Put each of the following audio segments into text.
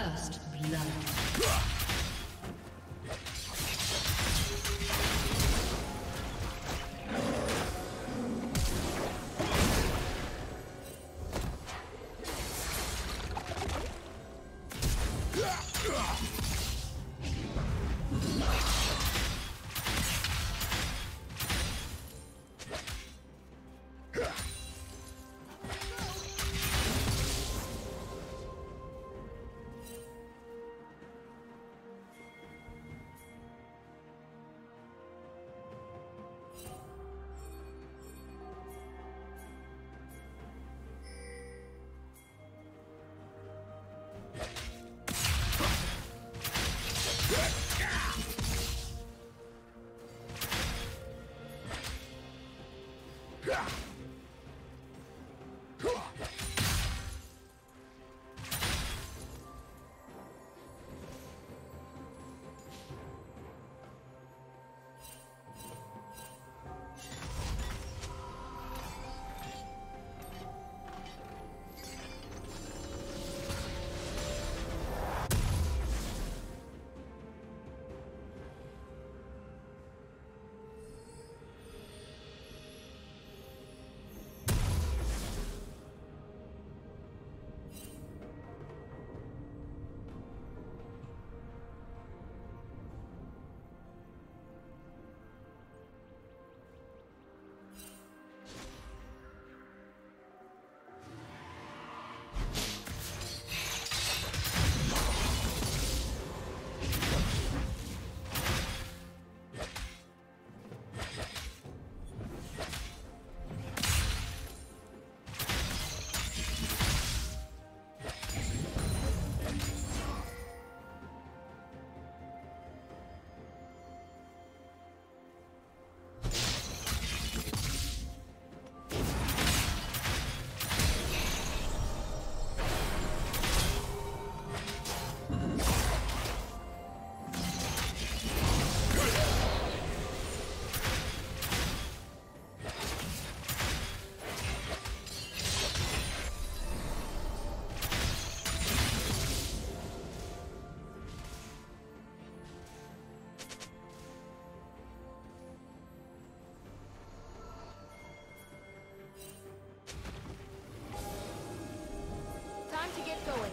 First blood. To get going.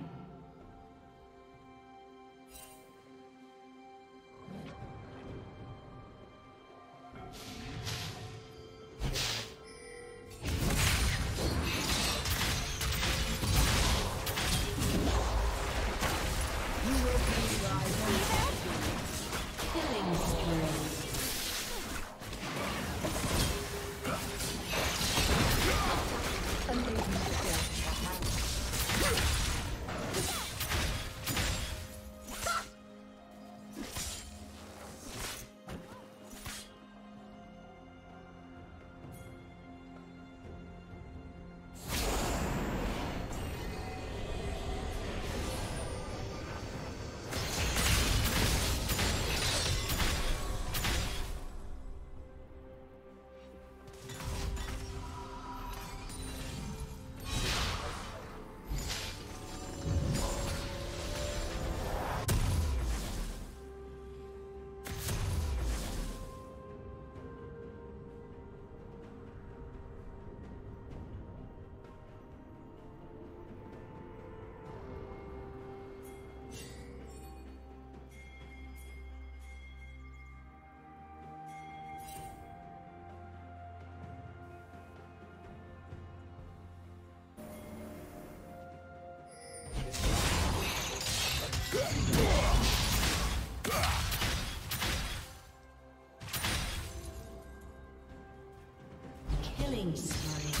Killing spree.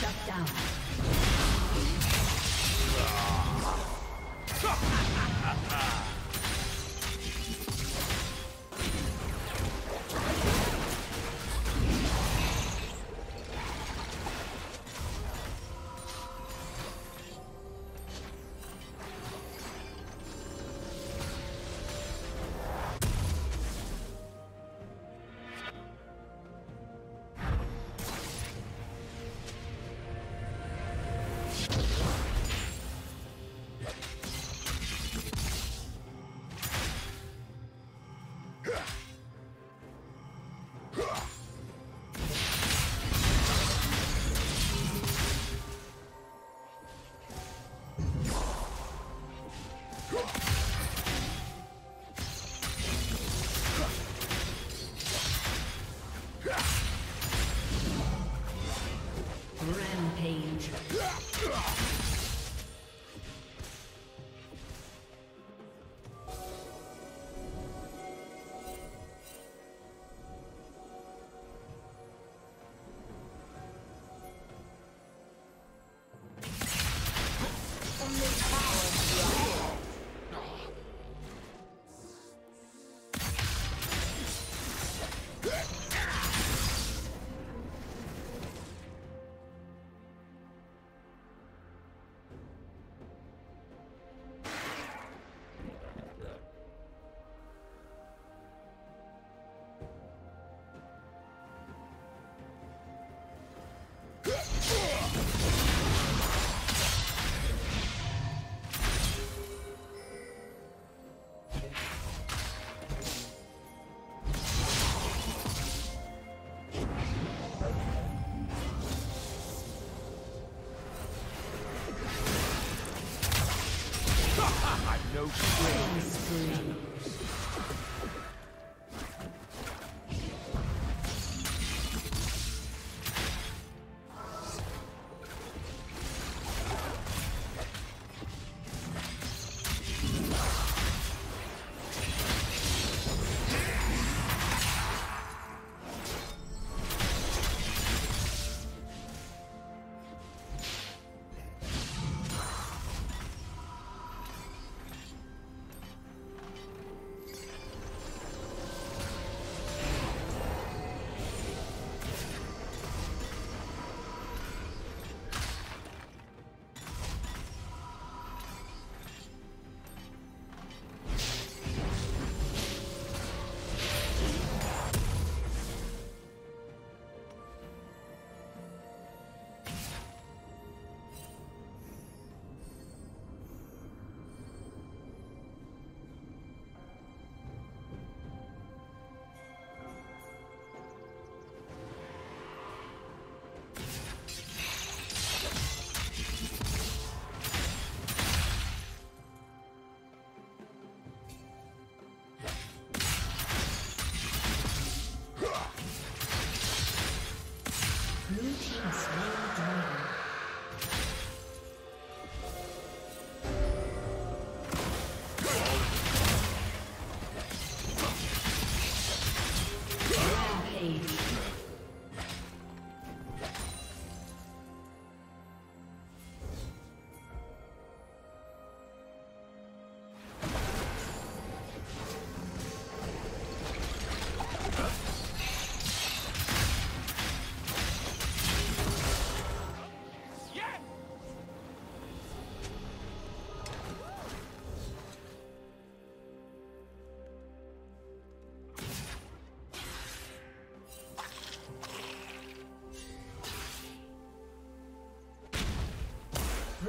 Shut down.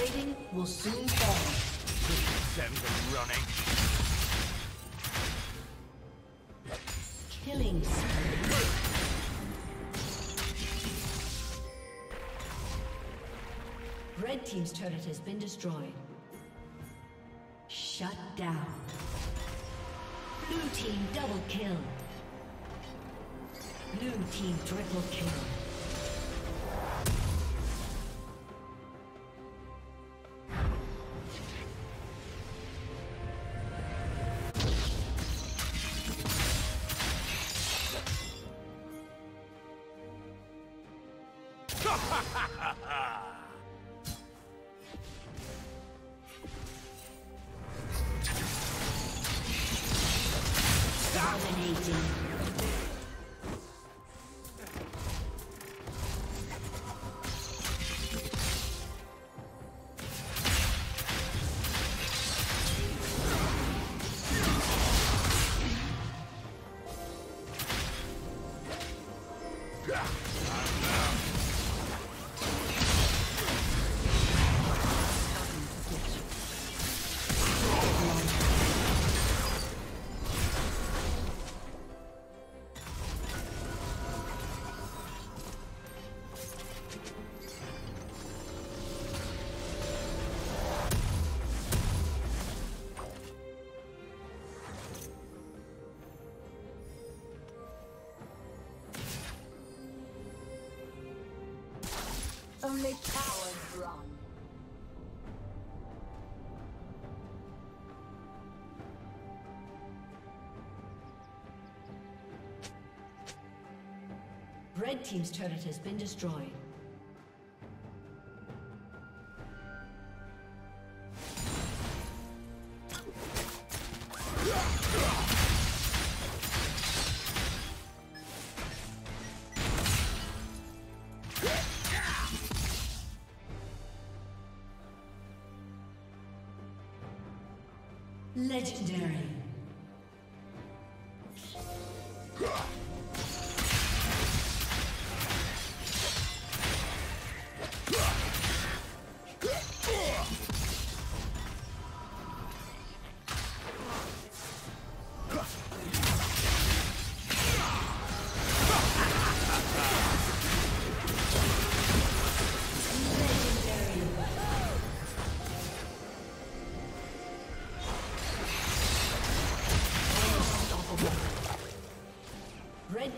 plating will soon fall. Send them running. Killing spree. Red team's turret has been destroyed. Shut down. Blue team double kill. Blue team triple kill. Only cowards run. Red team's turret has been destroyed. Legendary.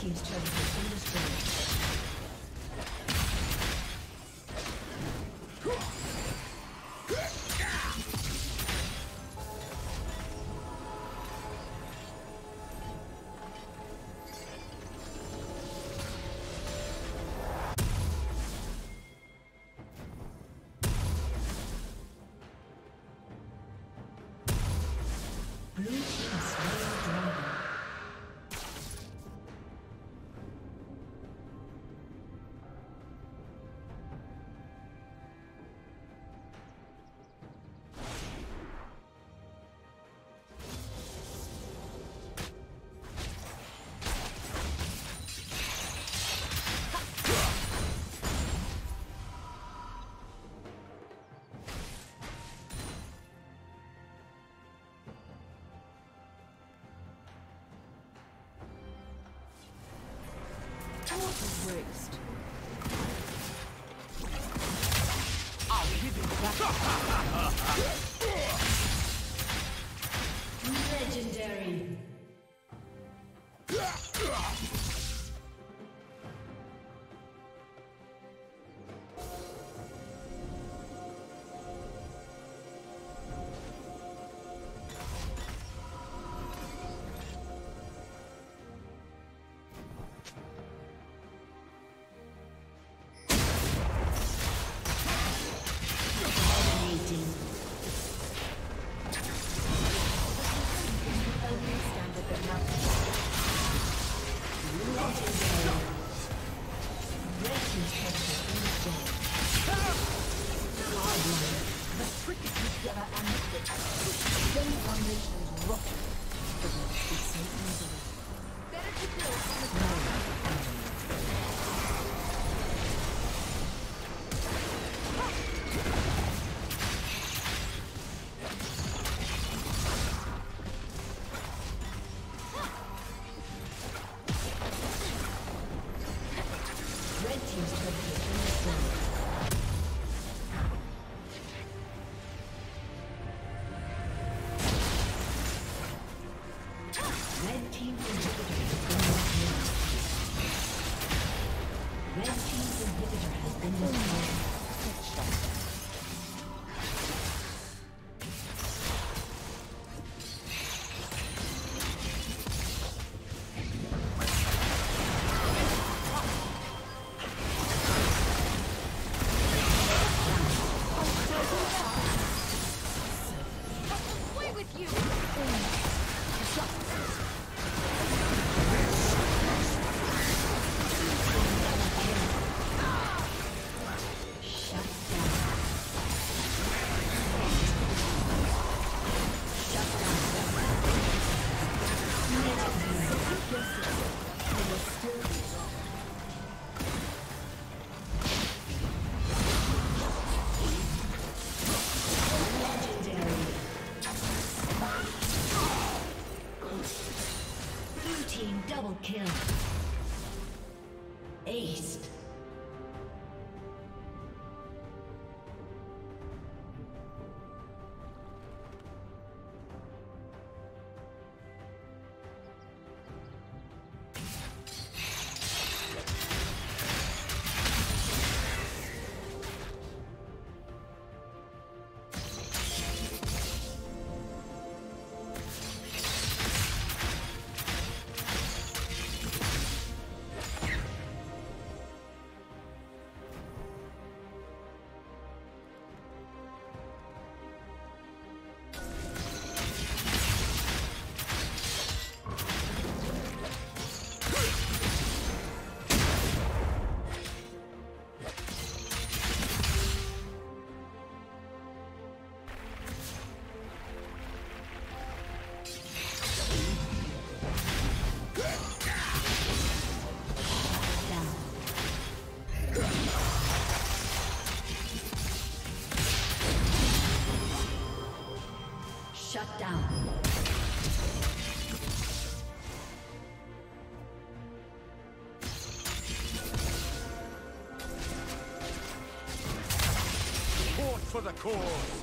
Team's turret has been destroyed. Blue team's waste. I'll give you that. Legendary. Shut down. Fought for the cause.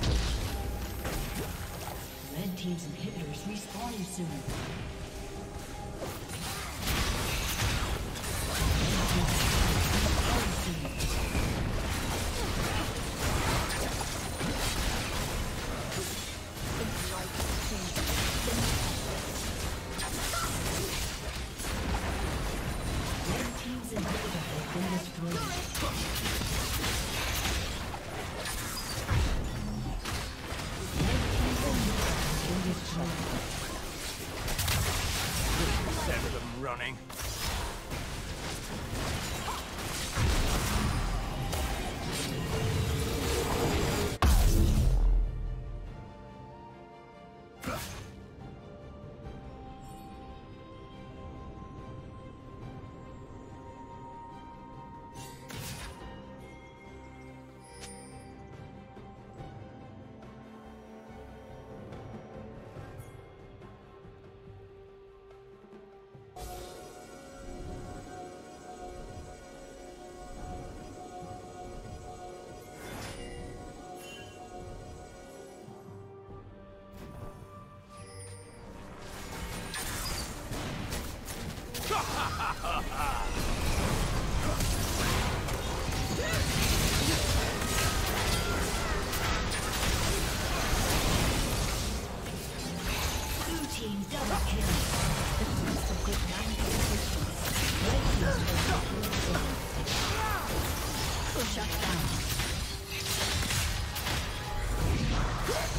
Red team's inhibitors respawning soon. Shut down.